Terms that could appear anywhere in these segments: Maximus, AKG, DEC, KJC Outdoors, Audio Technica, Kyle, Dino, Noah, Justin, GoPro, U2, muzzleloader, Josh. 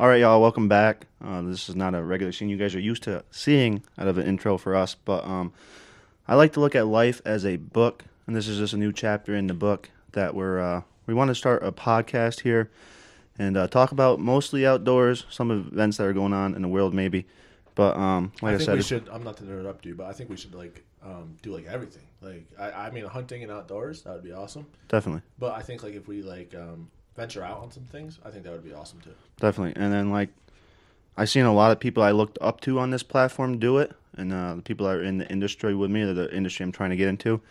All right, y'all, welcome back. This is not a regular scene you guys are used to seeing out of an intro for us, but I like to look at life as a book, and this is just a new chapter in the book that we want to start a podcast here and talk about mostly outdoors, some events that are going on in the world maybe. But like I said, we should, I'm not to interrupt you, but I think we should like do like everything. Like I mean, hunting and outdoors, that would be awesome. Definitely. But I think like if we like venture out on some things, I think that would be awesome too. Definitely. And then like I seen a lot of people I looked up to on this platform do it, and the people that are in the industry with me, the industry I'm trying to get into,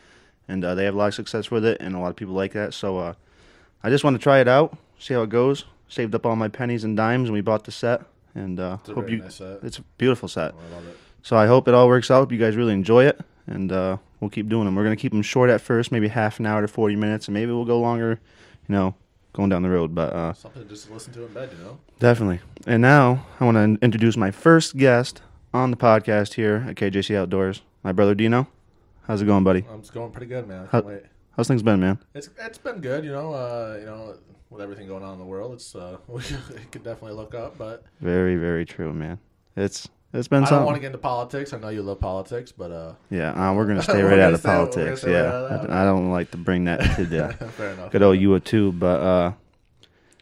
and they have a lot of success with it, and a lot of people like that. So I just want to try it out, see how it goes. Saved up all my pennies and dimes, and we bought the set. And it's a hope you nice set. It's a beautiful set. Oh, I love it. So I hope it all works out. You guys really enjoy it, and we'll keep doing them. We're gonna keep them short at first, maybe half an hour to 40 minutes, and maybe we'll go longer, you know, going down the road. But something to just listen to in bed, you know. Definitely. And now I want to introduce my first guest on the podcast here at KJC Outdoors, my brother Dino. How's it going, buddy? It's going pretty good, man. I can't wait. How's things been, man? It's been good, you know. With everything going on in the world, it's we could definitely look up, but very, very true, man. It's been something. I don't want to get into politics. I know you love politics, but yeah, we're gonna stay right out of politics. Yeah, I don't like to bring that to the fair enough, good old U2, but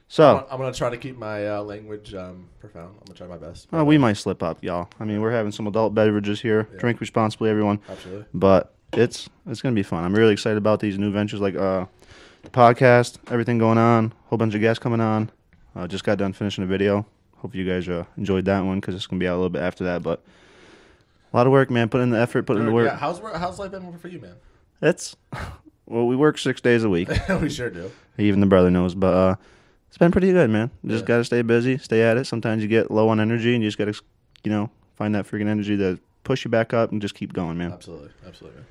so I'm gonna try to keep my language profound. I'm gonna try my best. Well, we might slip up, y'all. I mean, we're having some adult beverages here. Yeah. Drink responsibly, everyone. Absolutely. But it's gonna be fun. I'm really excited about these new ventures, like podcast, everything going on, whole bunch of guests coming on. Just got done finishing the video. Hope you guys enjoyed that one, because it's gonna be out a little bit after that. But a lot of work, man. Put in the effort, put in the work. Yeah. How's life been for you, man? Well, we work 6 days a week. We sure do. Even the brother knows. But it's been pretty good, man. You just gotta stay busy, stay at it. Sometimes you get low on energy, and you just gotta, you know, find that freaking energy to push you back up and just keep going, man. Absolutely, absolutely.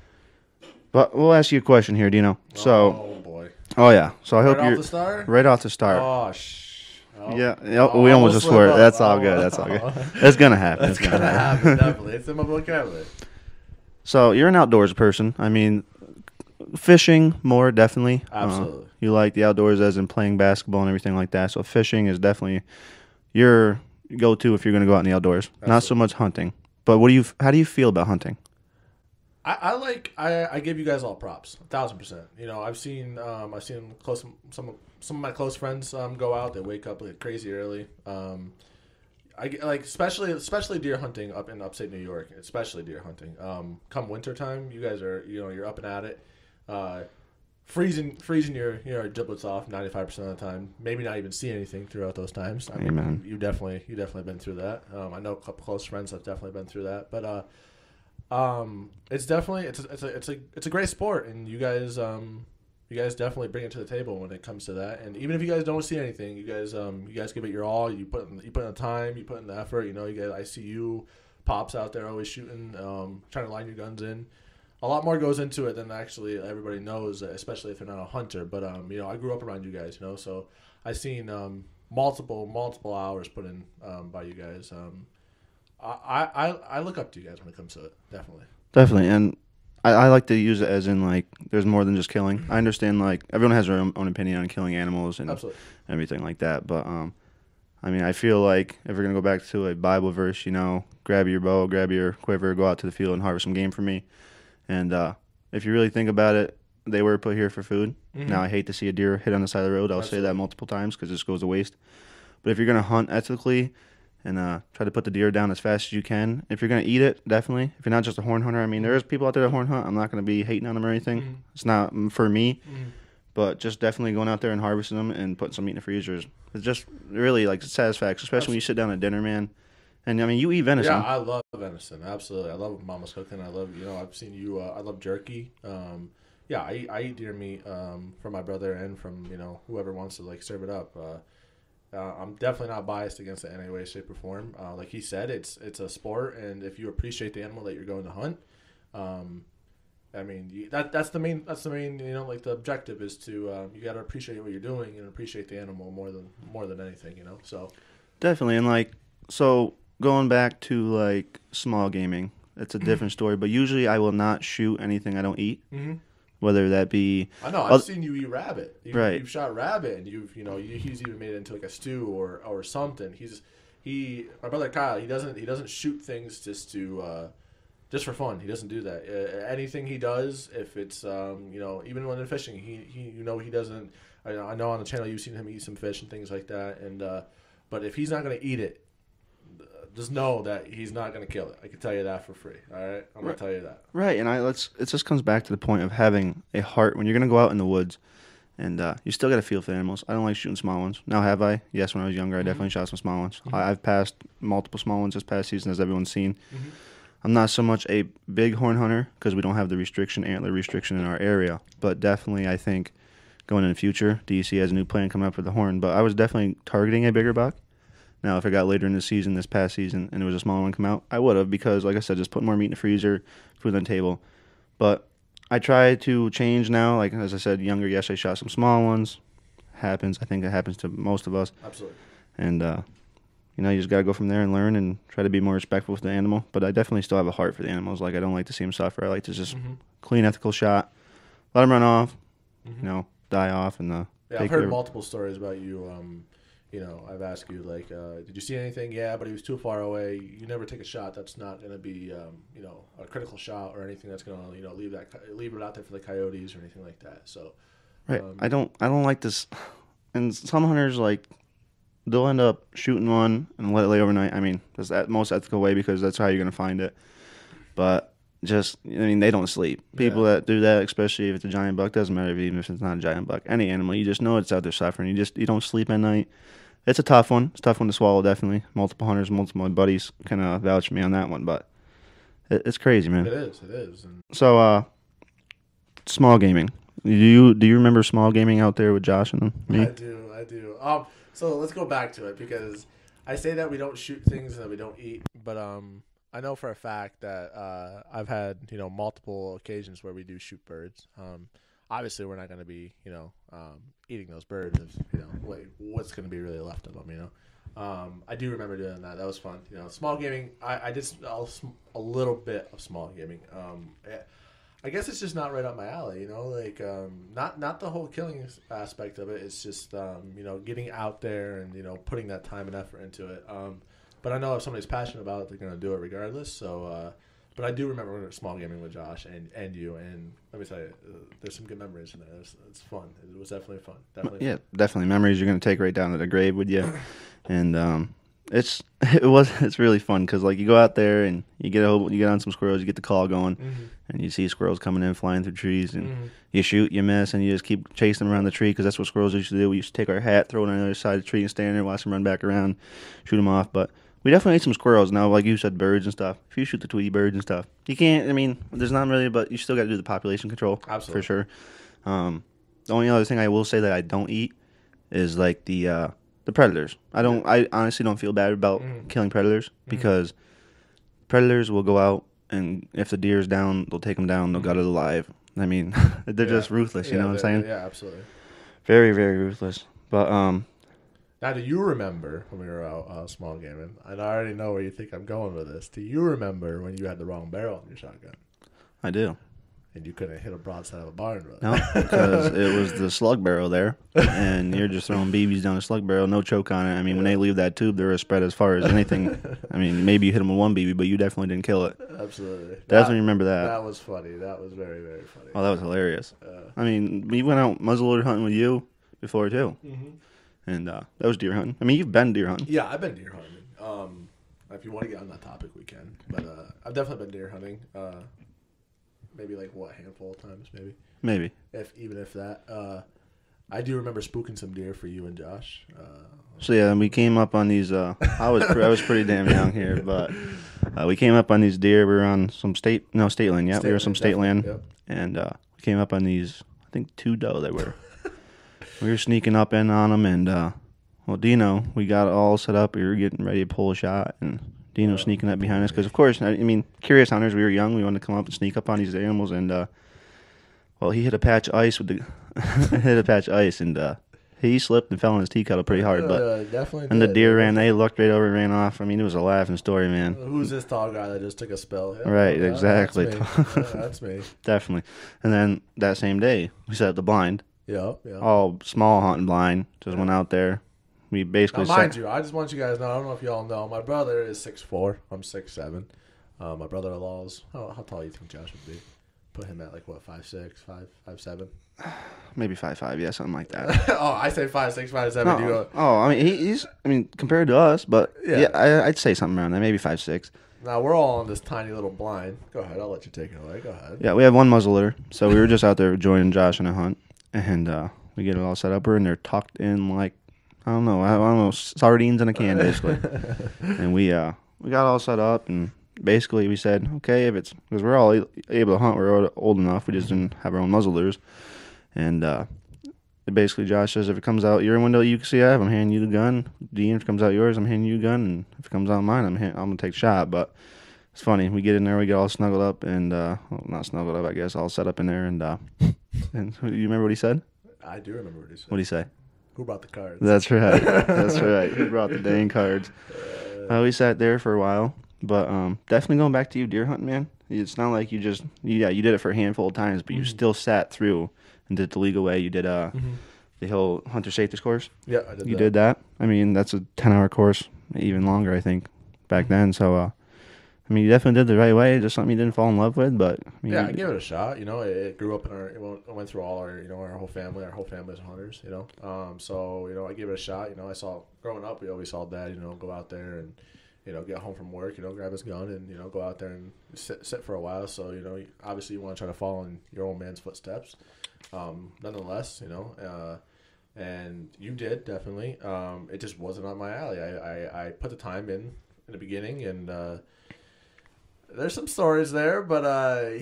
But we'll ask you a question here, Dino. Oh boy. Oh yeah. So I hope you're right off the start. Oh shh. Oh. Yeah. Oh, we almost just swear. That's all good. That's all good. It's gonna happen. It's gonna happen. Definitely. It's in my vocabulary. So you're an outdoors person. I mean, fishing more definitely. Absolutely. You like the outdoors, as in playing basketball and everything like that. So fishing is definitely your go-to if you're gonna go out in the outdoors. Absolutely. Not so much hunting. But how do you feel about hunting? I give you guys all props, 1000%. You know, I've seen some of my close friends go out. They wake up like crazy early. I like especially deer hunting up in upstate New York, especially deer hunting. Come wintertime, you guys are, you know, you're up and at it, freezing your giblets off 95% of the time. Maybe not even see anything throughout those times. I mean, amen. You definitely been through that. I know a couple close friends have definitely been through that, but. It's definitely it's a great sport, and you guys definitely bring it to the table when it comes to that. And even if you guys don't see anything, you guys give it your all. You put in the time, you put in the effort. You know, you guys. I see you, pops out there always shooting, trying to line your guns in. A lot more goes into it than actually everybody knows, especially if they're not a hunter. But you know, I grew up around you guys, you know, so I've seen multiple hours put in by you guys. I look up to you guys when it comes to it, definitely. Definitely, and I like to use it as in, like, there's more than just killing. I understand, like, everyone has their own opinion on killing animals and absolutely. Everything like that. But, I mean, I feel like if we're going to go back to a Bible verse, you know, grab your bow, grab your quiver, go out to the field and harvest some game for me. And if you really think about it, they were put here for food. Mm-hmm. Now I hate to see a deer hit on the side of the road. I'll absolutely. Say that multiple times because it just goes to waste. But if you're going to hunt ethically, and try to put the deer down as fast as you can. If you're going to eat it, definitely. If you're not just a horn hunter, I mean, there's people out there that horn hunt. I'm not going to be hating on them or anything. Mm-hmm. It's not for me. Mm-hmm. But just definitely going out there and harvesting them and putting some meat in the freezers. It's just really, like, satisfaction, especially absolutely. When you sit down at dinner, man. And, I mean, you eat venison. Yeah, I love venison, absolutely. I love what Mama's cooking. I love, you know, I've seen you, I love jerky. Yeah, I eat deer meat from my brother and from, you know, whoever wants to, like, serve it up. I'm definitely not biased against it in any way, shape, or form. Like he said, it's a sport, and if you appreciate the animal that you're going to hunt, I mean that's the main you know, like, the objective is to you got to appreciate what you're doing and appreciate the animal more than anything, you know. So definitely, and like, so going back to like small gaming, it's a different story. But usually, I will not shoot anything I don't eat. Mm-hmm. whether that be. I know. I've seen you eat rabbit. You've shot rabbit, and he's even made it into like a stew or something. My brother Kyle, he doesn't shoot things just for fun. He doesn't do that. Anything he does, if it's even when they're fishing, he doesn't. I know on the channel you've seen him eat some fish and things like that. And but if he's not going to eat it, just know that he's not going to kill it. I can tell you that for free. All right, I'm going to tell you that. Right, and it just comes back to the point of having a heart when you're going to go out in the woods. And you still got to feel for animals. I don't like shooting small ones. Now, have I? Yes, when I was younger, I definitely shot some small ones. Mm-hmm. I've passed multiple small ones this past season, as everyone's seen. Mm-hmm. I'm not so much a bighorn hunter because we don't have the antler restriction in our area. But definitely, I think, going in the future, DEC has a new plan coming up for the horn. But I was definitely targeting a bigger buck. Now, if I got later in the season, this past season, and it was a smaller one come out, I would have because, like I said, just putting more meat in the freezer, food on the table. But I try to change now. Like, as I said, younger, yes, I shot some small ones. Happens. I think it happens to most of us. Absolutely. And, you just got to go from there and learn and try to be more respectful with the animal. But I definitely still have a heart for the animals. Like, I don't like to see them suffer. I like to just clean, ethical shot, let them run off, die off. And yeah, I've heard multiple stories about you. I've asked you, like, did you see anything? Yeah, but he was too far away. You never take a shot that's not going to be, a critical shot or anything that's going to, leave it out there for the coyotes or anything like that. So, right. I don't like this. And some hunters, like, they'll end up shooting one and let it lay overnight. I mean, that's the most ethical way because that's how you're going to find it. But they don't sleep. People that do that, especially if it's a giant buck, doesn't matter even if it's not a giant buck. Any animal, you just know it's out there suffering. You don't sleep at night. It's a tough one. It's a tough one to swallow, definitely. Multiple hunters, multiple buddies kind of vouch for me on that one, but it's crazy, man. It is. It is. So, small gaming. Do you remember small gaming out there with Josh and me? I do. So let's go back to it because I say that we don't shoot things and that we don't eat, but I know for a fact that I've had, multiple occasions where we do shoot birds. Obviously, we're not going to be, eating those birds. What's going to be really left of them, I do remember doing that. That was fun. Small gaming, I did a little bit of small gaming. I guess it's just not right up my alley, not the whole killing aspect of it. It's just, getting out there and, putting that time and effort into it. But I know if somebody's passionate about it, they're going to do it regardless. So, but I do remember when we were small gaming with Josh and you. And let me tell you, there's some good memories in there. It's fun. It was definitely fun. Definitely. Yeah, definitely memories you're going to take right down to the grave with you. And it's really fun because like you go out there and you get on some squirrels, you get the call going, and you see squirrels coming in flying through trees, and you shoot, you miss, and you just keep chasing them around the tree because that's what squirrels used to do. We used to take our hat, throw it on the other side of the tree, and stand there, watch them run back around, shoot them off, but. We definitely ate some squirrels. Now, like you said, birds and stuff. If you shoot the Tweety birds and stuff, you can't, there's not really, but you still got to do the population control. Absolutely. For sure. The only other thing I will say that I don't eat is, like, the predators. I honestly don't feel bad about killing predators because predators will go out, and if the deer's down, they'll take them down. They'll gut it alive. They're just ruthless, you know what I'm saying? Yeah, absolutely. Very, very ruthless. But, now, do you remember when we were out small gaming? And I already know where you think I'm going with this. Do you remember when you had the wrong barrel in your shotgun? I do. And you couldn't hit a broadside of a barn with it. No, because it was the slug barrel there, and you're just throwing BBs down a slug barrel, no choke on it. When they leave that tube, they're as spread as far as anything. Maybe you hit them with one BB, but you definitely didn't kill it. Absolutely. That's when you remember that. That was funny. That was very, very funny. Oh, that was hilarious. We went out muzzleloader hunting with you before, too. Mm-hmm. And that was deer hunting. You've been deer hunting. Yeah, I've been deer hunting. If you want to get on that topic, we can. But I've definitely been deer hunting. Maybe like what, handful of times, maybe. Maybe. If that. I do remember spooking some deer for you and Josh. And we came up on these. I was pretty damn young here, but we came up on these deer. We were on some state land. Yeah, we were some state land, yep. And we came up on these. I think 2 doe they were. We were sneaking up in on them, and, Dino, we got all set up. We were getting ready to pull a shot, and Dino sneaking up behind us. Because, of course, curious hunters, we were young. We wanted to come up and sneak up on these animals, and, he hit a patch of ice, and He slipped and fell on his tea kettle pretty hard, but definitely. And the deer ran. They looked right over and ran off. I mean, it was a laughing story, man. Who's this tall guy that just took a spell? Yeah, right, exactly. That's me. Yeah, that's me. Definitely. And then that same day, we set up the blind. Yeah, yeah. All small hunting blind. Just went out there. We basically. Now, mind you, I just want you guys to know. I don't know if y'all know. My brother is 6'4". I'm 6'7". My brother-in-law is. How tall do you think Josh would be? Put him at like what, 5'6", 5'7"? Maybe 5'5", yeah, something like that. Oh, I say 5'6", 5'7". No, oh, I mean he's, I mean compared to us, but yeah, I'd say something around there, maybe 5'6". Now we're all on this tiny little blind. Go ahead, I'll let you take it away. Go ahead. Yeah, we have one muzzle litter, so we were just out there joining Josh in a hunt, and we get it all set up. We're in there tucked in like I don't know, sardines in a can basically, and we got all set up and. Basically, we said, okay, if it's because we're all able to hunt, we're old enough. We just didn't have our own muzzleloaders, and basically, Josh says, if it comes out your window, you can see I have. I'm handing you the gun. Dean, if it comes out yours, I'm handing you the gun, and if it comes out mine, I'm gonna take a shot. But it's funny. We get in there, we get all snuggled up, and well, not snuggled up, I guess, all set up in there, and and you remember what he said? I do remember what he said. What did he say? Who brought the cards? That's right. That's right. Who brought the dang cards? We sat there for a while. But definitely going back to you deer hunting, man. It's not like you just you did it for a handful of times, but you still sat through and did the legal way. You did the whole hunter safety course. Yeah, I did. You did that. I mean, that's a 10-hour course, even longer, I think, back then. So, I mean, you definitely did the right way. Just something you didn't fall in love with, but I mean, yeah, I gave it a shot. You know, it grew up in our. It went through all our. You know, our whole family. Our whole family's hunters. You know, so you know, I gave it a shot. You know, I saw growing up, we always saw Dad. You know, go out there and. You know, get home from work, you know, grab his gun and, you know, go out there and sit for a while. So, you know, obviously you want to try to follow in your old man's footsteps. Nonetheless, you know, and you did definitely. It just wasn't on my alley. I put the time in the beginning and there's some stories there, but I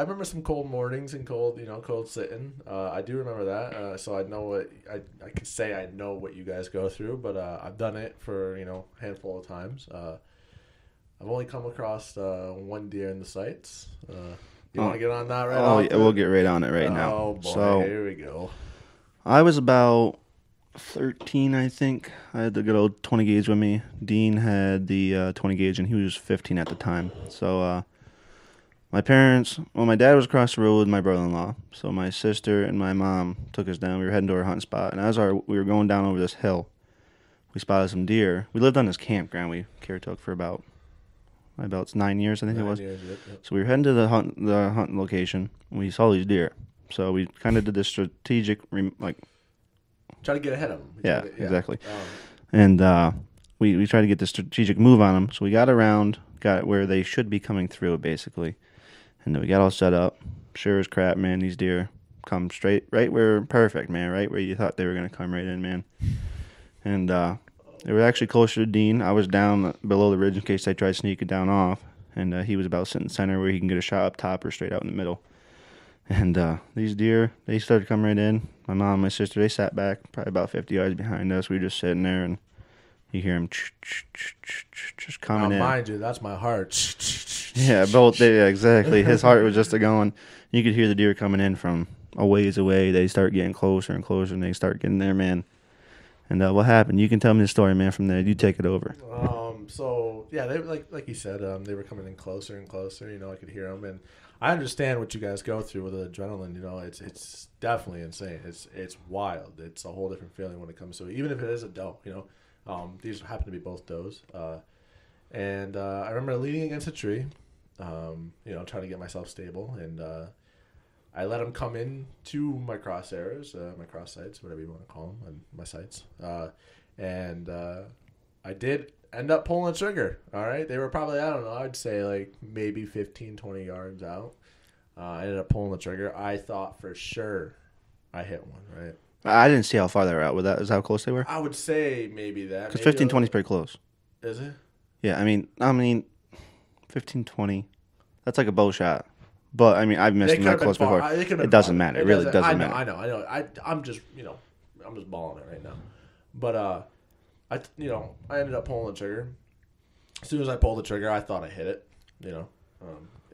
remember some cold mornings and cold sitting. I do remember that, so I know what I can say. I know what you guys go through, but I've done it for a handful of times. I've only come across one deer in the sights. You want to get on that right now? Oh, yeah, we'll get right on it right now. Oh boy, so, here we go. I was about 13, I think. I had the good old 20 gauge with me. Dean had the 20 gauge, and he was 15 at the time. So my parents, well, my dad was across the road with my brother-in-law. So my sister and my mom took us down. We were heading to our hunting spot, and as we were going down over this hill, we spotted some deer. We lived on this campground. We caretook for about 9 years, I think it was. Years, yep. So we were heading to the hunting location. And we saw these deer. So we kind of did this strategic try to get ahead of them. Yeah, exactly. And we tried to get the strategic move on them. So we got around, got where they should be coming through, basically. And then we got all set up. Sure as crap, man, these deer come straight, right where you thought they were going to come right in, man. And they were actually closer to Dean. I was down below the ridge in case they tried sneaking down off. And he was about sitting center where he can get a shot up top or straight out in the middle. And these deer, they started coming right in. My mom and my sister, they sat back probably about 50 yards behind us. We were just sitting there, and you hear them just coming in. Now, mind you, that's my heart. Yeah, both. Yeah, exactly. His heart was just a-going. You could hear the deer coming in from a ways away. They start getting closer and closer, and they start getting there, man. And what happened? You can tell me the story, man, from there. You take it over. So, yeah, they like you said, they were coming in closer and closer. You know, I could hear them, and I understand what you guys go through with the adrenaline. You know, it's definitely insane. It's wild. It's a whole different feeling when it comes to it, even if it is a doe. You know, these happen to be both does. I remember leaning against a tree, you know, trying to get myself stable, and I let them come in to my crosshairs, my cross sights, whatever you want to call them, and my sights. I did end up pulling the trigger, all right? They were probably, I don't know, I'd say like maybe 15, 20 yards out. I ended up pulling the trigger. I thought for sure I hit one, right? I didn't see how far they were out. Is that how close they were? I would say maybe that. Because 15, 20 is pretty close. Is it? Yeah, I mean, 15, 20, that's like a bow shot. But, I mean, I've missed them that close before. It doesn't matter. It really doesn't matter. I know. I'm just balling it right now. But, I ended up pulling the trigger. As soon as I pulled the trigger, I thought I hit it. You know,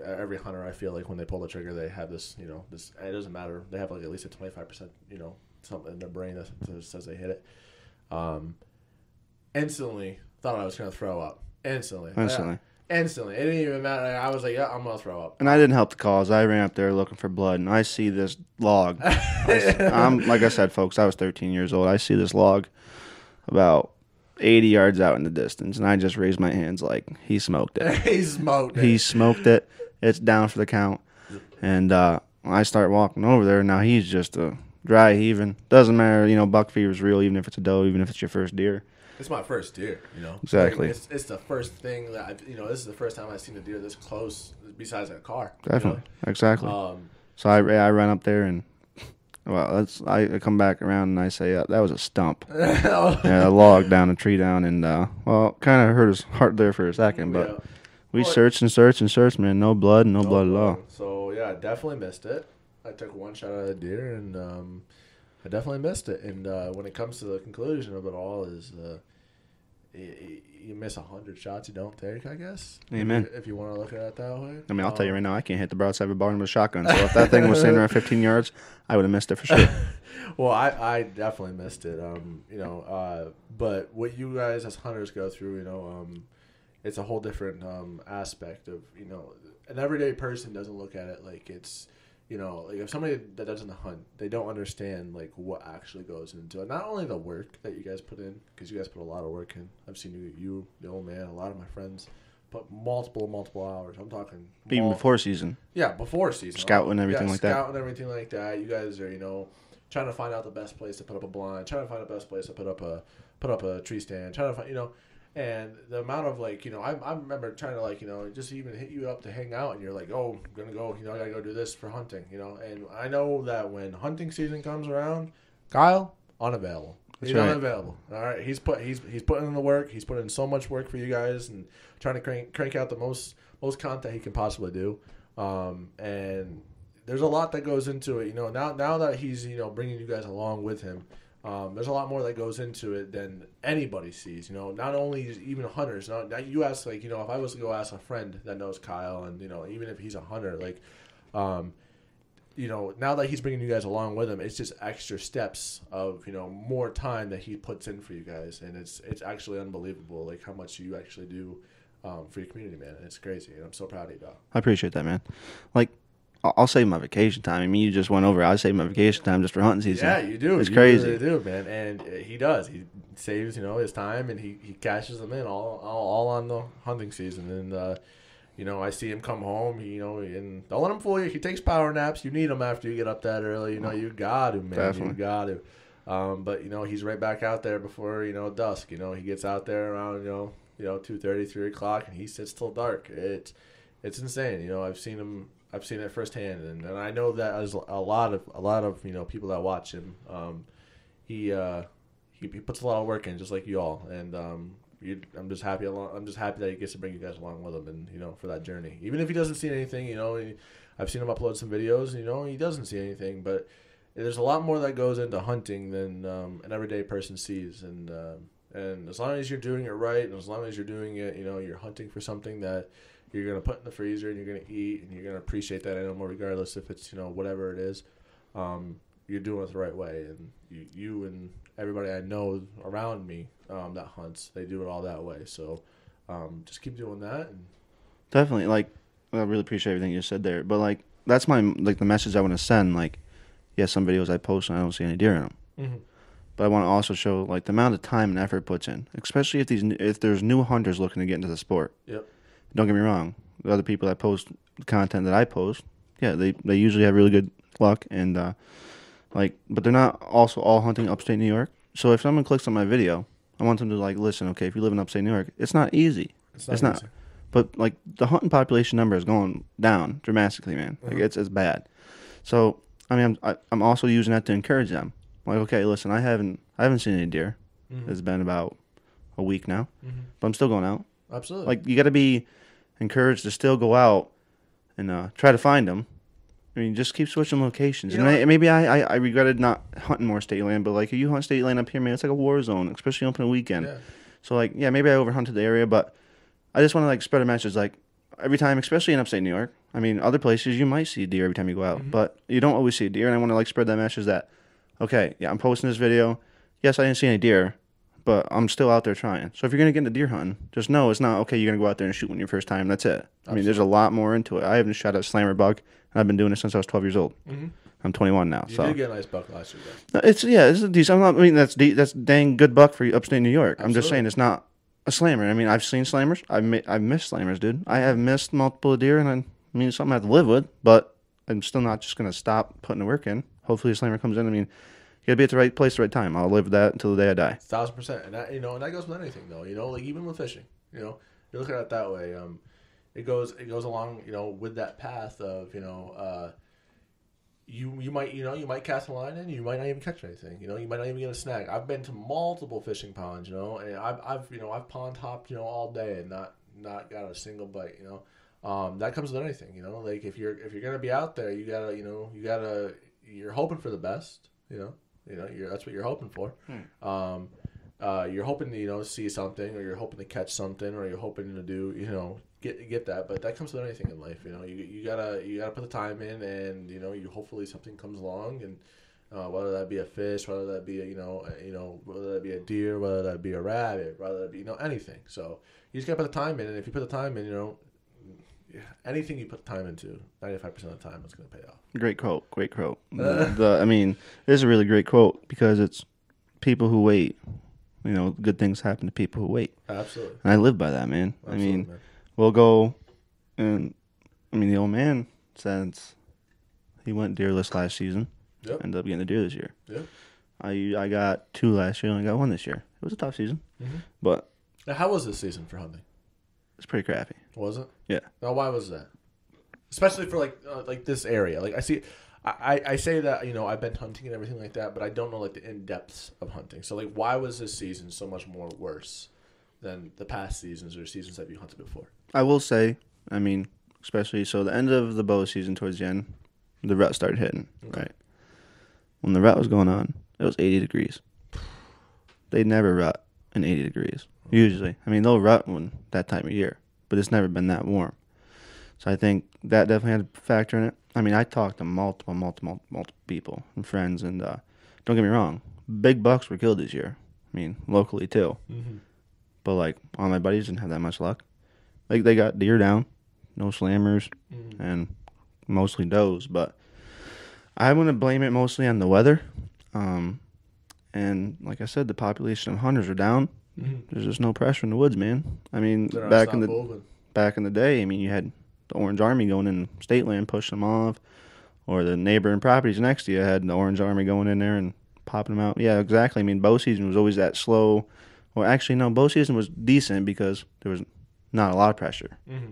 every hunter, I feel like when they pull the trigger, they have this, it doesn't matter. They have like at least a 25%, something in their brain that says they hit it. Instantly thought I was going to throw up. Instantly. It didn't even matter. I was like, yeah, I'm going to throw up. And I didn't help the cause. I ran up there looking for blood, and I see this log. Like I said, folks, I was 13 years old. I see this log about 80 yards out in the distance, and I just raised my hands like, he smoked it. He smoked it. It's down for the count. And I start walking over there. Now he's just a dry heaving. Doesn't matter, you know, buck fever's real, even if it's a doe, even if it's your first deer. It's my first deer, you know. Exactly. Like, it's the first thing that I've, you know, this is the first time I've seen a deer this close besides a car. Definitely. You know? Exactly. So I ran up there and, well, I come back around and I say, that was a stump. Yeah, a log down, a tree down. And, well, kind of hurt his heart there for a second, but. Yeah. We searched and searched and searched, man. No blood at all. So, yeah, I definitely missed it. I took one shot at a deer, and I definitely missed it. And when it comes to the conclusion of it all is you miss 100 shots you don't take, I guess. Amen. If you want to look at it that way. I mean, I'll tell you right now, I can't hit the broadside of a barn with a shotgun. So if that thing was sitting around 15 yards, I would have missed it for sure. Well, I definitely missed it. You know, but what you guys as hunters go through, you know, it's a whole different aspect of, you know, an everyday person doesn't look at it like it's, you know, like if somebody that doesn't hunt, they don't understand, like, what actually goes into it. Not only the work that you guys put in, because you guys put a lot of work in. I've seen you, the old man, a lot of my friends put multiple hours. I'm talking. Even before season. Yeah, before season. Scouting and everything like that. Scouting and everything like that. You guys are, you know, trying to find out the best place to put up a blind, trying to find the best place to put up a tree stand, trying to find, you know. And the amount of, like, you know, I remember trying to, like, you know, just even hit you up to hang out, and you're like, oh, I'm going to go, you know, I got to go do this for hunting, you know. And I know that when hunting season comes around, Kyle, unavailable. He's unavailable. All right. He's putting in the work. He's putting in so much work for you guys and trying to crank out the most content he can possibly do. And there's a lot that goes into it, you know. Now that he's, you know, bringing you guys along with him, there's a lot more that goes into it than anybody sees, you know, not only even hunters. Not you ask, like, you know, if I was to go ask a friend that knows Kyle and, you know, even if he's a hunter, like, you know, now that he's bringing you guys along with him, it's just extra steps of, you know, more time that he puts in for you guys. And it's actually unbelievable, like, how much you actually do for your community, man. And it's crazy. And I'm so proud of you, dog. I appreciate that, man. Like, I'll save my vacation time. I mean, you just went over. I save my vacation time just for hunting season. Yeah, you do. It's crazy. You really do, man. And he does. He saves, you know, his time, and he cashes them in all on the hunting season. And, you know, I see him come home, you know, and don't let him fool you. He takes power naps. You need him after you get up that early. You know, you got him, man. Definitely. You got him. But, you know, he's right back out there before, you know, dusk. You know, he gets out there around, you know 2:30, 3 o'clock, and he sits till dark. It's insane. You know, I've seen it firsthand, and I know that as a lot of you know, people that watch him, he puts a lot of work in, just like you all, and I'm just happy that he gets to bring you guys along with him, and, you know, for that journey. Even if he doesn't see anything, you know, I've seen him upload some videos, you know, he doesn't see anything, but there's a lot more that goes into hunting than an everyday person sees, and as long as you're doing it right, and as long as you're doing it, you know, you're hunting for something that you're going to put in the freezer, and you're going to eat, and you're going to appreciate that animal regardless if it's, you know, whatever it is. You're doing it the right way. And you and everybody I know around me that hunts, they do it all that way. So just keep doing that. And definitely. Like, I really appreciate everything you said there. But, like, that's my, like, the message I want to send. Like, yeah, some videos I post and I don't see any deer in them. Mm-hmm. But I want to also show, like, the amount of time and effort puts in, especially if there's new hunters looking to get into the sport. Yep. Don't get me wrong, the other people that post the content that I post, yeah, they usually have really good luck, and but they're not also all hunting upstate New York. So if someone clicks on my video, I want them to, like, listen, okay, if you live in upstate New York, it's not easy. It's not easy. But, like, the hunting population number is going down dramatically, man. Mm-hmm. Like, it's bad. So, I mean, I'm also using that to encourage them. Like, okay, listen, I haven't seen any deer. Mm-hmm. It's been about a week now. Mm-hmm. But I'm still going out. Absolutely. Like, you got to be encouraged to still go out and try to find them. I mean, just keep switching locations. You know, and maybe I regretted not hunting more state land, but, like, if you hunt state land up here, man, it's like a war zone, especially open weekend. Yeah. So, like, yeah, maybe I overhunted the area, but I just want to, like, spread a message, like, every time, especially in upstate New York. I mean, other places you might see deer every time you go out, mm-hmm. but you don't always see deer, and I want to, like, spread that message that okay, yeah, I'm posting this video. Yes, I didn't see any deer, but I'm still out there trying. So if you're going to get into deer hunting, just know it's not, okay, you're going to go out there and shoot one your first time. That's it. Absolutely. I mean, there's a lot more into it. I haven't shot a slammer buck, and I've been doing it since I was 12 years old. Mm-hmm. I'm 21 now. You did get a nice buck last year, though. It's, yeah, it's a decent. I'm not, I mean, that's dang good buck for upstate New York. Absolutely. I'm just saying it's not a slammer. I mean, I've seen slammers. I've missed slammers, dude. I have missed multiple deer, and I mean, it's something I have to live with, but I'm still not just going to stop putting the work in. Hopefully a slammer comes in. I mean, you got to be at the right place at the right time. I'll live with that until the day I die. 1000%. And that, you know, and that goes with anything, though. You know, like even with fishing, you know, you're looking at it that way. It goes along, you know, with that path of, you know, you might cast a line in, you might not even catch anything. You know, you might not even get a snag. I've been to multiple fishing ponds, you know, and I've pond hopped, you know, all day and not got a single bite, you know. That comes with anything, you know. Like if you're gonna be out there, you're hoping for the best, you know. That's what you're hoping for. You're hoping to, you know, see something, or you're hoping to catch something, or you're hoping to do, you know, get that. But that comes with anything in life, you know. You gotta put the time in, and you know, you hopefully something comes along, and whether that be a fish, whether that be a, whether that be a deer, whether that be a rabbit, whether that be, you know, anything. So you just gotta put the time in, and if you put the time in, you know, anything you put time into, 95% of the time, it's going to pay off. Great quote. I mean, this is a really great quote, because it's people who wait. You know, good things happen to people who wait. Absolutely. And I live by that, man. Absolutely, I mean, man. We'll go, and I mean, the old man, since he went deerless last season, yep, ended up getting the deer this year. Yep. I got 2 last year, and I got 1 this year. It was a tough season, mm-hmm. But now, how was this season for hunting? It's pretty crappy. Was it? Yeah. Now, why was that? Especially for like this area. Like I see, I say that, you know, I've been hunting and everything like that, but I don't know like the in depths of hunting. So like, why was this season so much more worse than the past seasons or seasons that you hunted before? I will say, I mean, especially so the end of the bow season, towards the end, the rut started hitting. Okay. Right. When the rut was going on, it was 80 degrees. They never rut in 80 degrees. Usually. I mean, they'll rut one that time of year, but it's never been that warm. So I think that definitely had a factor in it. I mean, I talked to multiple people and friends, and don't get me wrong, big bucks were killed this year. I mean, locally too. Mm-hmm. But, like, all my buddies didn't have that much luck. Like, they got deer down, no slammers, mm-hmm, and mostly does. But I want to blame it mostly on the weather. And, like I said, the population of hunters are down. Mm-hmm. There's just no pressure in the woods, man. I mean, back in the day, I mean, you had the Orange Army going in state land, pushing them off, or the neighboring properties next to you had the Orange Army going in there and popping them out. Yeah, exactly. I mean, bow season was always that slow. Well, actually, no, bow season was decent because there was not a lot of pressure. Mm-hmm.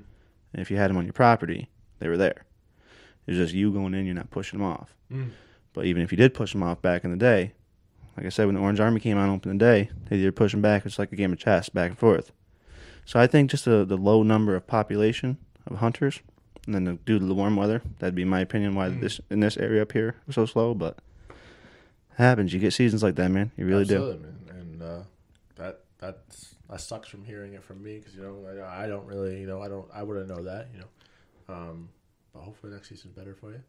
And if you had them on your property, they were there. It was just you going in, you're not pushing them off. Mm-hmm. But even if you did push them off back in the day, like I said, when the Orange Army came out and opened the day, they either pushing back, it's like a game of chess, back and forth. So I think just the low number of population of hunters, and then due to the warm weather, that'd be my opinion why this area up here was so slow. But it happens. You get seasons like that, man. You really Absolutely, do. Man. And that sucks from hearing it from me, because you know I don't really, you know, I wouldn't know that, you know. But hopefully next season's better for you.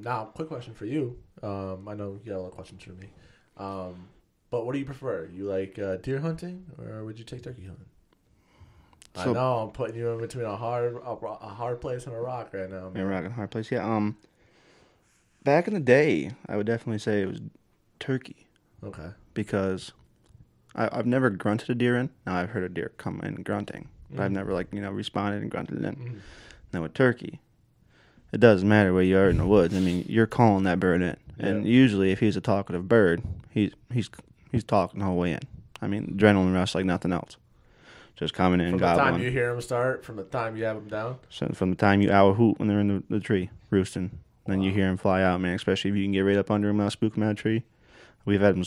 Now, quick question for you. I know you got a lot of questions for me. But what do you prefer? You like deer hunting, or would you take turkey hunting? So, I know I'm putting you in between a hard place and a rock right now, man. A rock and a hard place, yeah. Back in the day, I would definitely say it was turkey. Okay. Because I've never grunted a deer in. Now, I've heard a deer come in grunting, but I've never, like, you know, responded and grunted in. Mm-hmm. Now with turkey, it doesn't matter where you are in the woods. I mean, you're calling that bird in. And usually if he's a talkative bird, he's talking the whole way in. I mean, adrenaline rush like nothing else. Just coming in, gobbling. From the time you hear him start, from the time you have him down? So from the time you owl hoot when they're in the tree, roosting. Then you hear him fly out, man, especially if you can get right up under him and spook him out of the tree. We've had him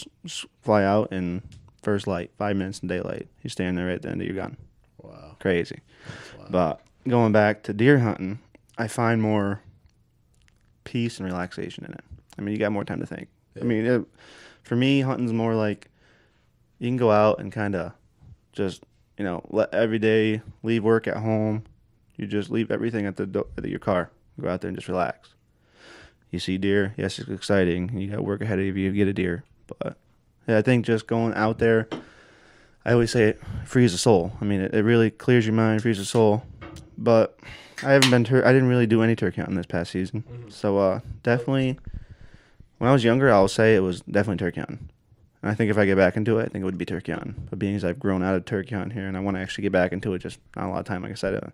fly out in first light, 5 minutes in daylight. He's standing there right at the end of your gun. Wow. Crazy. Wow. But going back to deer hunting, I find more peace and relaxation in it. I mean, you got more time to think. Yeah. I mean, for me, hunting's more like you can go out and kind of just, you know, let every day, leave work at home. You just leave everything at your car. Go out there and just relax. you see deer, yes, it's exciting. You got work ahead of you to get a deer. But yeah, I think just going out there, I always say it frees the soul. I mean, it really clears your mind, frees the soul. But I haven't been I didn't really do any turkey hunting this past season. Mm-hmm. So definitely, when I was younger, I'll say it was definitely turkey hunting. And I think if I get back into it, I think it would be turkey hunting. But being as I've grown out of turkey hunting here, and I want to actually get back into it, just not a lot of time. Like I said,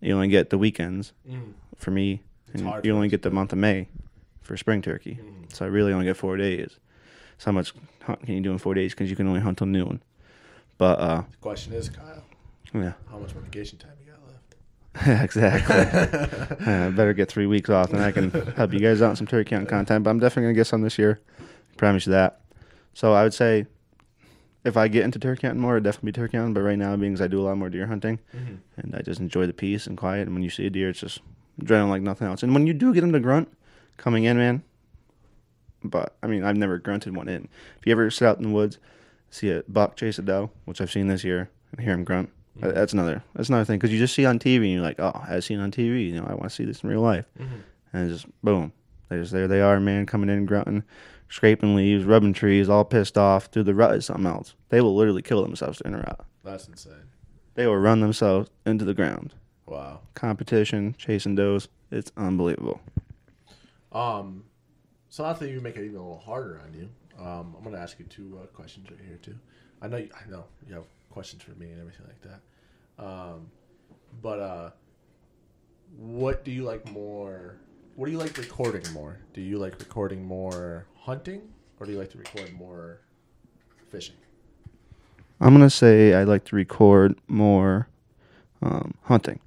you only get the weekends for me, and you only get the month of May for spring turkey. Mm. So I really only get 4 days. So how much hunting can you do in 4 days? Because you can only hunt till noon. But the question is, Kyle, yeah, how much vacation time you got? Exactly. I better get 3 weeks off, and I can help you guys out in some turkey hunting content. But I'm definitely going to get some this year. I promise you that. So I would say if I get into turkey hunting more, it'd definitely be turkey hunting. But right now, being as I do a lot more deer hunting, and I just enjoy the peace and quiet. And when you see a deer, it's just adrenaline like nothing else. And when you do get them to grunt coming in, man, but, I mean, I've never grunted one in. If you ever sit out in the woods, see a buck chase a doe, which I've seen this year, and hear him grunt. That's another thing, because you just see on TV and you're like, oh, I've seen on TV, you know, I want to see this in real life. And just boom, there they are, man, coming in grunting, scraping leaves, rubbing trees, all pissed off. Dude, the rut is something else. They will literally kill themselves in a rut. That's insane. They will run themselves into the ground. Wow. Competition, chasing does, it's unbelievable. So I think you make it even a little harder on you. I'm gonna ask you two questions right here too. I know you have questions for me and everything like that, but what do you like more? What do you like recording more? Do you like recording more hunting, or do you like to record more fishing? I'm gonna say I like to record more hunting,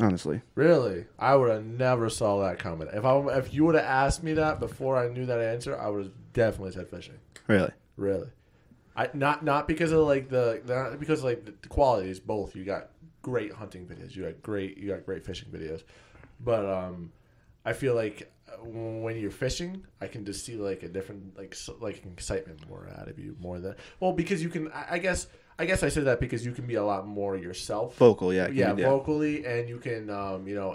honestly. Really? I would have never saw that coming. If you would have asked me that before I knew that answer, I would have definitely said fishing. Really Not because of like the qualities. Both, you got great hunting videos, you got great fishing videos, but I feel like when you're fishing, I can just see like a different like excitement more out of you, more than because you can. I guess I said that because you can be a lot more yourself, vocal, vocally, and you can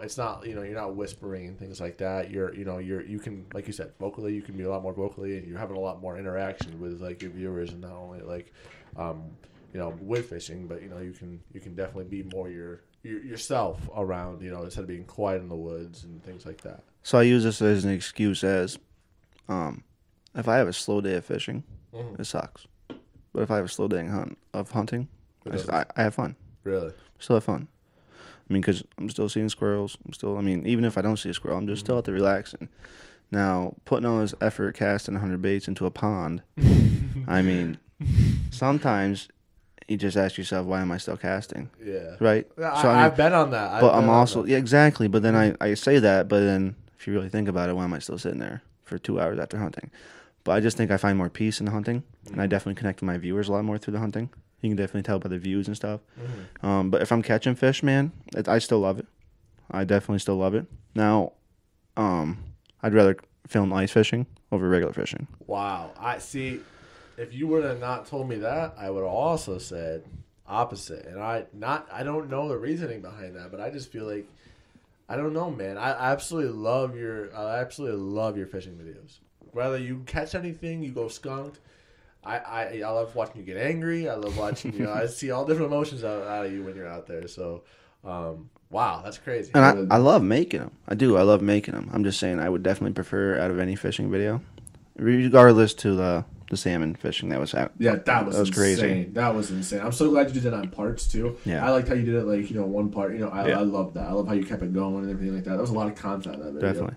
it's not you're not whispering and things like that. You can, like you said, vocally, you can be a lot more vocally, and you're having a lot more interaction with like your viewers, and not only like with fishing, but you can definitely be more yourself around, instead of being quiet in the woods and things like that. So I use this as an excuse as, if I have a slow day of fishing, it sucks. But if I have a slow day of hunting, I have fun. Really? Still have fun. I mean, because I'm still seeing squirrels. Even if I don't see a squirrel, I'm just still out there relaxing. Now, putting all this effort, casting 100 baits into a pond, I mean, sometimes you just ask yourself, why am I still casting? Yeah. Right? I've been on that. But I'm also, yeah, exactly. But then I say that, but then if you really think about it, why am I still sitting there for 2 hours after hunting? But I just think I find more peace in hunting, and I definitely connect with my viewers a lot more through the hunting. You can definitely tell by the views and stuff. But if I'm catching fish, man, I still love it. I definitely still love it. Now, I'd rather film ice fishing over regular fishing. Wow. I see. If you would have not told me that, I would have also said opposite. And I don't know the reasoning behind that, but I just feel like, I don't know, man. I absolutely love your fishing videos. Whether you catch anything, you go skunked. I love watching you get angry. I love watching you. I see all different emotions out of you when you're out there. So, wow, that's crazy. And I love making them. I do. I love making them. I'm just saying I would definitely prefer out of any fishing video, regardless to the salmon fishing that was out. Yeah, that was insane. Crazy. That was insane. I'm so glad you did that on parts too. Yeah, I liked how you did it. Like one part. I love that. I love how you kept it going and everything like that. That was a lot of content. That video. Definitely.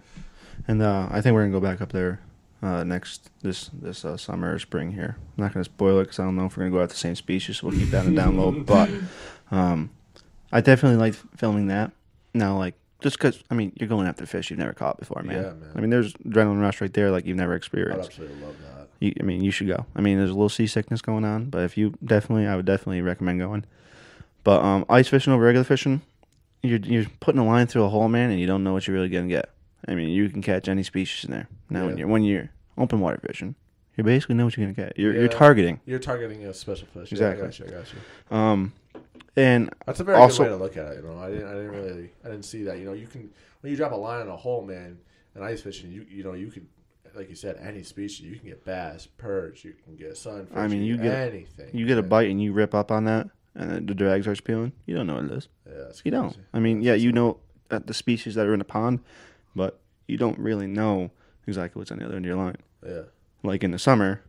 And I think we're gonna go back up there this summer or spring here. I'm not gonna spoil it because I don't know if we're gonna go out the same species, so we'll keep that in the download. But I definitely like filming that. Now, like, just because you're going after fish you've never caught before, man. Yeah, man. I mean, there's adrenaline rush right there like you've never experienced. I absolutely love that. You should go. There's a little seasickness going on, but if you I would definitely recommend going. But ice fishing over regular fishing, you're putting a line through a hole, man, and you don't know what you're really gonna get. You can catch any species in there. Now, when you're open water fishing, you basically know what you're going to get. You're targeting. You're targeting a special fish. Exactly. Yeah, I got you. And that's a very good way to look at it. I didn't see that. You can, when you drop a line in a hole, man, And ice fishing, you know, you could, like you said, any species. You can get bass, perch, you can get sunfish. I mean, you get anything. You get a bite and you rip up on that, and then the drag starts peeling. You don't know what it is. Yeah, that's crazy. You don't. I mean, yeah, you know the species that are in the pond, but you don't really know exactly what's on the other end of your line. Yeah. Like in the summer,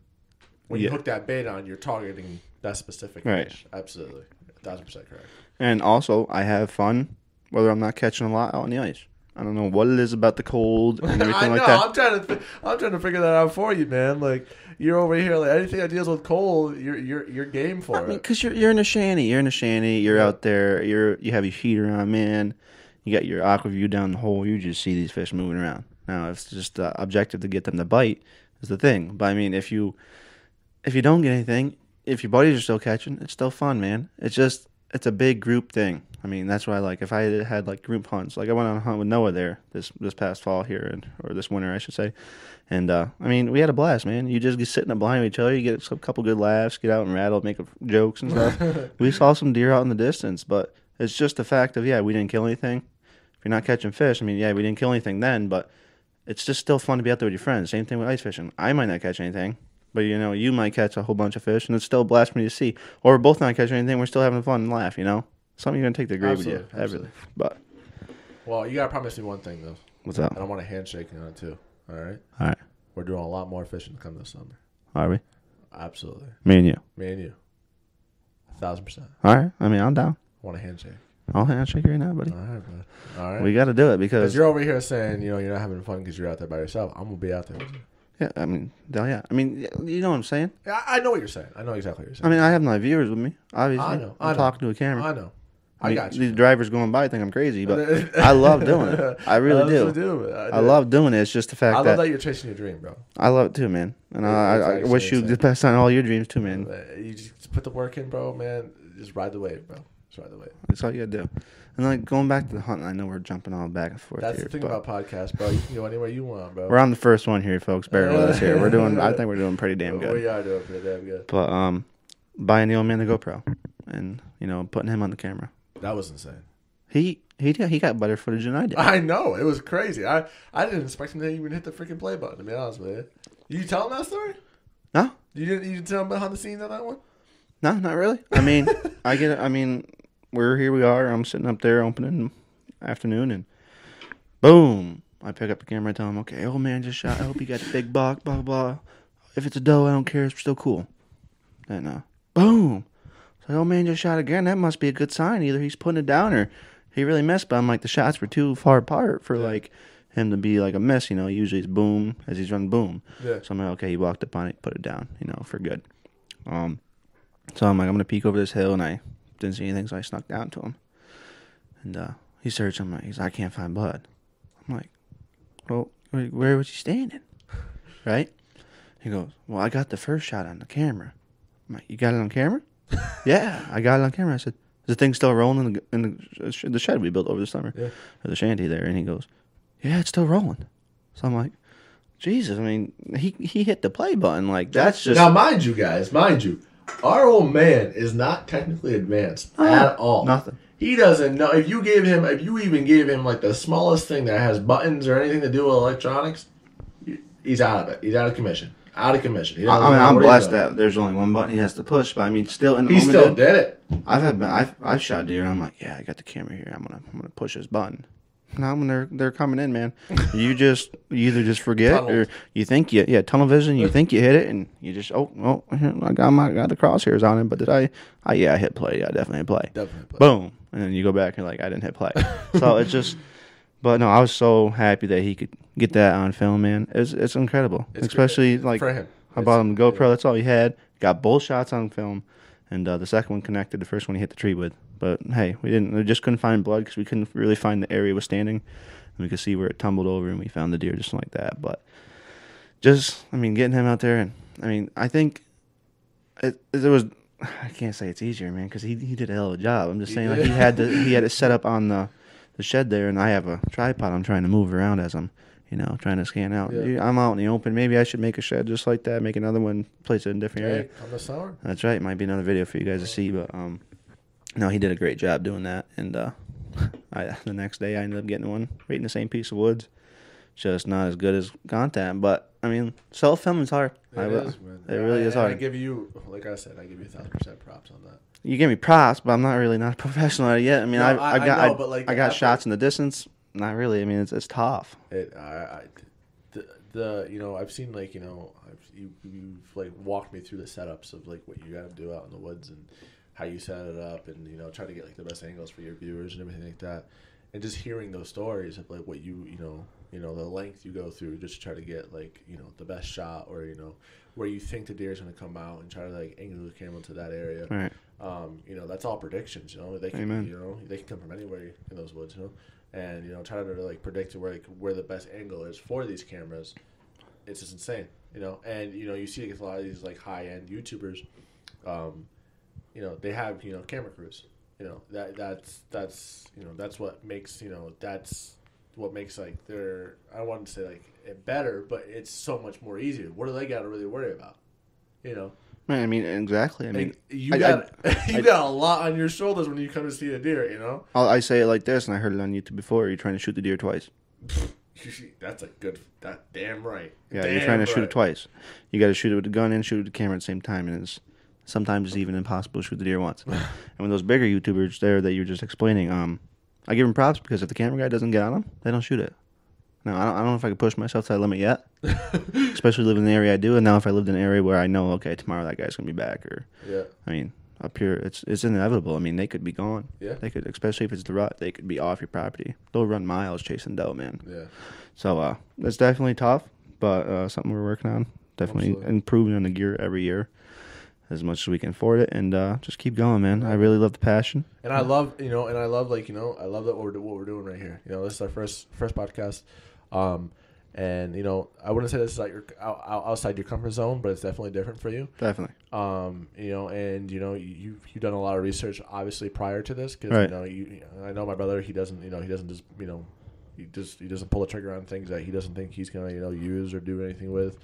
when you hook that bait on, you're targeting that specific fish. Absolutely, 1000% correct. And also, I have fun whether I'm not catching a lot out on the ice. I don't know what it is about the cold and everything. I know. I'm trying to figure that out for you, man. Like, you're over here, like, anything that deals with cold, you're game for it. Because you're in a shanty. You're out there. You have your heater on, man. You got your aqua view down the hole. You just see these fish moving around. Now it's just the objective to get them to bite is the thing. But I mean, if you don't get anything, if your buddies are still catching, it's still fun, man. It's a big group thing. I mean, that's what I like. If I had like group hunts, like I went on a hunt with Noah there this past fall here, or this winter, I should say. And I mean, we had a blast, man. You just get sitting up behind each other, you get a couple good laughs, get out and rattle, make jokes and stuff. We saw some deer out in the distance, but it's just the fact of, yeah, we didn't kill anything. If you're not catching fish, I mean, yeah, we didn't kill anything then, but it's just still fun to be out there with your friends. Same thing with ice fishing. I might not catch anything, but you know, you might catch a whole bunch of fish, and it's still a blast for me to see. Or we're both not catching anything, we're still having fun and laugh, you know? Something you're going to take to agree with you. Absolutely. But. Well, you got to promise me one thing, though. What's up? I don't want a handshake on it, too. All right? All right. We're doing a lot more fishing to come this summer. Are we? Absolutely. Me and you? Me and you. 1000%. All right. I mean, I'm down. I want a handshake. I'll handshake right now, buddy. All right, bud. All right. We got to do it because you're over here saying, you know, you're not having fun because you're out there by yourself. I'm going to be out there with you. Yeah, I mean, yeah. I mean, you know what I'm saying? I know what you're saying. I know exactly what you're saying. I mean, I have my viewers with me, obviously. I know. I'm talking to a camera. I know. I mean, got you. These drivers going by think I'm crazy, but I love doing it. I really do. I love doing it. It's just the fact that I love that you're chasing your dream, bro. I love it too, man. And I wish you the best on all your dreams too, man. You just put the work in, bro, man. Just ride the wave, bro. Just ride the wave. That's all you gotta do. And like going back to the hunt, I know we're jumping all back and forth. That's the thing about podcasts, bro. You can go anywhere you want, bro. We're on the first one here, folks. Bear with us here. I think we're doing pretty damn good. We are doing pretty damn good. But buying the old man the GoPro, and you know, putting him on the camera. That was insane. He got better footage than I did. I know. It was crazy. I didn't expect him to even hit the freaking play button, to be honest with you. You tell him that story? No. You didn't tell him behind the scenes on that one? No, not really. I mean, I get it. I mean, here we are. I'm sitting up there opening afternoon, and boom. I pick up the camera and tell him, okay, old man just shot. I hope you got the big buck, blah, blah, blah. If it's a doe, I don't care. It's still cool. And boom. The old man just shot again. That must be a good sign. Either he's putting it down or he really missed. But I'm like, the shots were too far apart for like him to be like a miss. You know, usually it's boom as he's running boom. Yeah. So I'm like, okay, he walked up on it, put it down. You know, for good. So I'm like, I'm gonna peek over this hill, and I didn't see anything, so I snuck down to him. And he searched. I'm like, he's like, I can't find bud. I'm like, well, where was he standing? Right? He goes, well, I got the first shot on the camera. I'm like, you got it on camera? Yeah, I got it on camera. I said, is the thing still rolling in the shed we built over the summer? Yeah. Or the shanty there. And he goes, yeah, it's still rolling. So I'm like, Jesus, I mean, he hit the play button. Like, that's just. Now, mind you guys, our old man is not technically advanced at all. Nothing. He doesn't know. If you even gave him, like, the smallest thing that has buttons or anything to do with electronics, he's out of it. He's out of commission. I mean, I'm blessed that there's only one button he has to push, but I mean, still in the moment, he still did it. I've shot deer. And I'm like, yeah, I got the camera here. I'm gonna push this button. Now when they're coming in, man, you either just forget or you think tunnel vision. You think you hit it and you just I got the crosshairs on it, but did I hit play. I definitely hit play. Boom, and then you go back and you're like, I didn't hit play. So it's just. But no, I was so happy that he could get that on film, man. It's incredible, especially like for him. I bought him the GoPro. Yeah. That's all he had. Got both shots on film, and the second one connected. The first one he hit the tree with. But hey, we just couldn't find blood because we couldn't really find the area it was standing. And we could see where it tumbled over, and we found the deer just like that. But just, I mean, getting him out there, and I mean, I think it was. I can't say it's easier, man, because he did a hell of a job. I'm just saying, like, he had it set up on the shed there, and I have a tripod I'm trying to move around as I'm, you know, trying to scan out. Yeah. I'm out in the open. Maybe I should make a shed just like that, make another one, place it in a different area. On the summer. That's right. Might be another video for you guys to see, but no, he did a great job doing that. And the next day I ended up getting one right in the same piece of woods. just not as good as content. But I mean, self-filming is hard. It really is hard. I give you, like I said, I give you 1,000% props on that. You give me props, but I'm not really a professional at it yet. I mean, no, I got shots in the distance. Not really. I mean, it's tough. I've seen, like, you know, you've like walked me through the setups of like what you got to do out in the woods and how you set it up, and, you know, try to get like the best angles for your viewers and everything like that. And just hearing those stories of like what you know the length you go through just to try to get, like, you know, the best shot, or, you know, where you think the deer is going to come out and try to like angle the camera to that area. Right. You know, that's all predictions. You know, they can Amen. You know, they can come from anywhere in those woods. You know, and, you know, trying to like predict where the best angle is for these cameras, it's just insane. You know, and, you know, you see a lot of these like high end YouTubers, you know, they have, you know, camera crews. You know, that's what makes like their, I wouldn't say like it better, but it's so much more easier. What do they got to really worry about? You know, I mean, exactly. I mean, you got a lot on your shoulders when you come to see a deer. You know, I say it like this, and I heard it on YouTube before. You're trying to shoot the deer twice. That's a good. That damn right. Yeah, damn, you're trying to shoot it twice. You got to shoot it with the gun and shoot it with the camera at the same time, and it's. Sometimes it's even impossible to shoot the deer once. And when those bigger YouTubers there that you're just explaining, I give them props, because if the camera guy doesn't get on them, they don't shoot it. Now, I don't know if I could push myself to that limit yet, especially living in the area I do. And now if I lived in an area where I know, okay, tomorrow that guy's going to be back. Or, yeah. I mean, up here, it's inevitable. I mean, they could be gone. Yeah. They could, especially if it's the rut, they could be off your property. They'll run miles chasing doe, man. Yeah. So it's definitely tough, but something we're working on. Definitely Absolutely. Improving on the gear every year. As much as we can afford it, and just keep going, man. I really love the passion, and I love that what we're doing right here. You know, this is our first podcast, and, you know, I wouldn't say this is like outside your comfort zone, but it's definitely different for you. Definitely, you know, and, you know, you've done a lot of research, obviously, prior to this, because right. You know, I know my brother. He doesn't pull the trigger on things that he doesn't think he's gonna, you know, use or do anything with.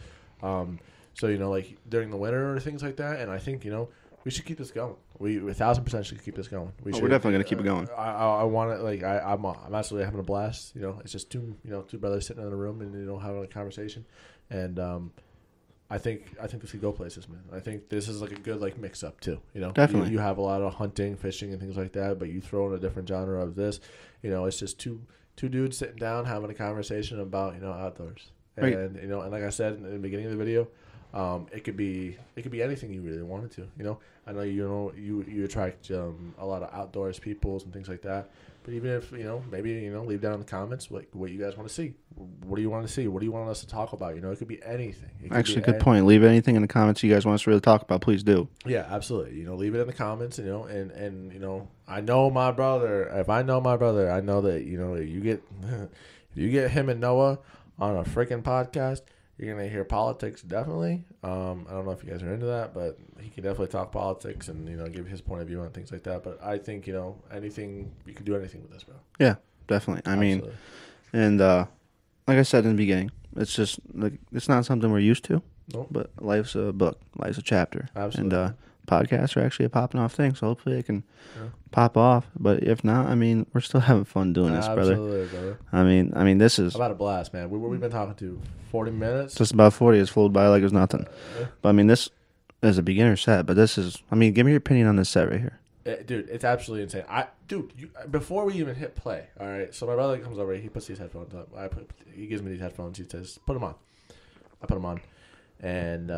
So, you know, like during the winter or things like that, and I think, you know, we should keep this going. We 1,000% should keep this going. We're definitely gonna keep it going. I want it. Like I'm absolutely having a blast. You know, it's just two brothers sitting in a room and, you know, having a conversation, and I think this could go places, man. I think this is like a good like mix up too. You know, definitely you have a lot of hunting, fishing, and things like that, but you throw in a different genre of this. You know, it's just two dudes sitting down having a conversation about, you know, outdoors, and right. You know, and like I said in the beginning of the video. It could be anything you really wanted to, you know. I know, you know, you attract a lot of outdoors peoples and things like that. But even if, you know, maybe, you know, leave down in the comments what you guys want to see. What do you want to see? What do you want us to talk about? You know, it could be anything. Actually, good point. Leave anything in the comments you guys want us to really talk about. Please do. Yeah, absolutely. You know, leave it in the comments. You know, and you know, I know my brother. If I know my brother, I know that, you know, you get him and Noah on a freaking podcast. You're going to hear politics, definitely. I don't know if you guys are into that, but he can definitely talk politics and, you know, give his point of view on things like that. But I think, you know, you can do anything with this, bro. Yeah, definitely. I mean, and like I said in the beginning, it's just, like, it's not something we're used to. Nope. But life's a book. Life's a chapter. Absolutely. And podcasts are actually a popping off thing, so hopefully it can pop off. But if not, I mean, we're still having fun doing this, brother. Absolutely, brother. I mean, this is about a blast, man. We've been talking to 40 minutes. Just about 40. It's flowed by like it's nothing. But I mean, this is a beginner set. But this is, I mean, give me your opinion on this set right here, dude. It's absolutely insane. Before we even hit play, all right. So my brother comes over. He puts these headphones up. He gives me these headphones. He says, "Put them on." I put them on, and.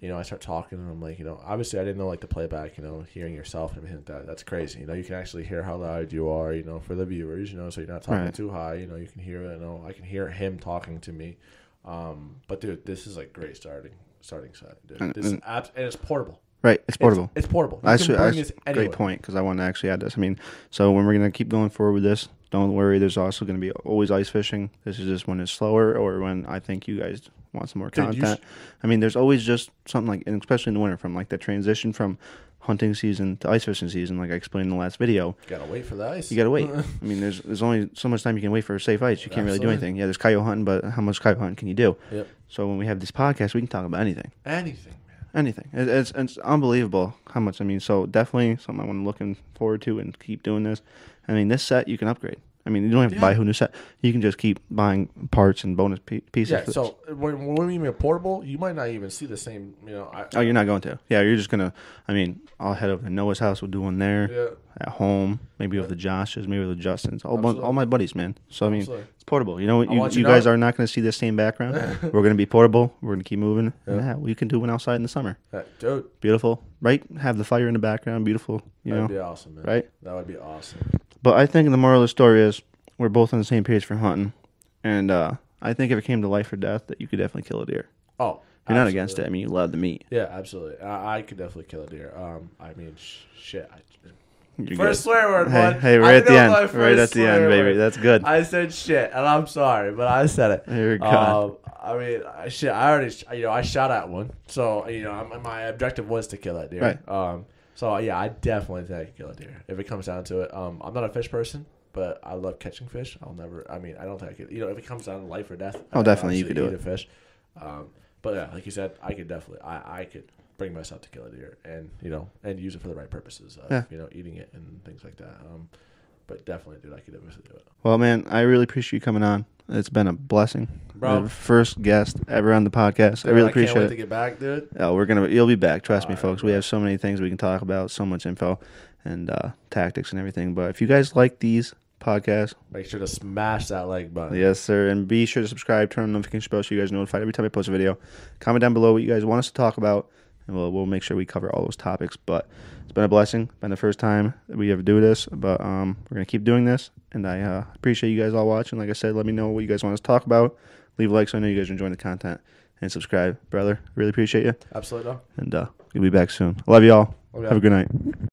You know, I start talking, and I'm like, you know, obviously I didn't know, like, the playback, you know, hearing yourself and everything like that. That's crazy. You know, you can actually hear how loud you are, you know, for the viewers, you know, so you're not talking too high. You know, you can hear, you know, I can hear him talking to me. But, dude, this is, like, great starting side, dude. And it's portable. Right, it's portable. It's portable. That's a great point, because I want to actually add this. I mean, so when we're going to keep going forward with this, don't worry, there's also going to be always ice fishing. This is just when it's slower or when I think you guys want some more content. I mean, there's always just something like, and especially in the winter, from like the transition from hunting season to ice fishing season, like I explained in the last video. You got to wait for the ice. You got to wait. I mean, there's only so much time you can wait for a safe ice. You can't really do anything. Yeah, there's coyote hunting, but how much coyote hunting can you do? Yep. So when we have this podcast, we can talk about anything. Anything. Anything. It's unbelievable how much. I mean, so definitely something I'm looking forward to and keep doing this. I mean, this set you can upgrade. I mean, you don't have to buy a whole new set. You can just keep buying parts and bonus pieces. Yeah, so when we mean portable, you might not even see the same, you know. Oh, you're not going to. Yeah, you're just going to, I mean, I'll head over to Noah's house. We'll do one there at home, maybe with the Josh's, maybe with the Justin's, all my buddies, man. So, I mean, it's portable. You know, you guys are not going to see the same background. We're going to be portable. We're going to keep moving. Yeah. And we can do one outside in the summer. Dude. Beautiful, right? Have the fire in the background. Beautiful. You know? That would be awesome, man. Right? That would be awesome. But I think the moral of the story is we're both on the same page for hunting. And I think if it came to life or death, that you could definitely kill a deer. Oh, you're not against it. I mean, you love the meat. Yeah, absolutely. I could definitely kill a deer. I mean, shit. First swear word, bud. Hey, right at the end. Right at the end, baby. That's good. I said shit, and I'm sorry, but I said it. Here we go. I mean, shit, I already, you know, I shot at one. So, you know, my objective was to kill that deer. Right. So, yeah, I definitely think I can kill a deer if it comes down to it. I'm not a fish person, but I love catching fish. I'll never – I mean, I don't think I could – you know, if it comes down to life or death, oh, definitely you could do it. Fish. But, yeah, like you said, I could definitely I could bring myself to kill a deer and, you know, and use it for the right purposes of, you know, eating it and things like that. But definitely, dude, I could definitely do it. Well, man, I really appreciate you coming on. It's been a blessing, bro. The first guest ever on the podcast. Dude, I really appreciate it. I can't wait to get back, dude. Oh, we're gonna, you'll be back. Trust me, folks. We have so many things we can talk about, so much info and tactics and everything. But if you guys like these podcasts, make sure to smash that like button. Yes, sir. And be sure to subscribe, turn on the notification bell so you guys are notified every time I post a video. Comment down below what you guys want us to talk about, and we'll make sure we cover all those topics. But it's been a blessing. Been the first time that we ever do this, but we're gonna keep doing this. And I appreciate you guys all watching. Like I said, let me know what you guys want us to talk about. Leave a like so I know you guys are enjoying the content. And subscribe, brother. Really appreciate you. Absolutely. And we'll be back soon. I love you all. Have a good night.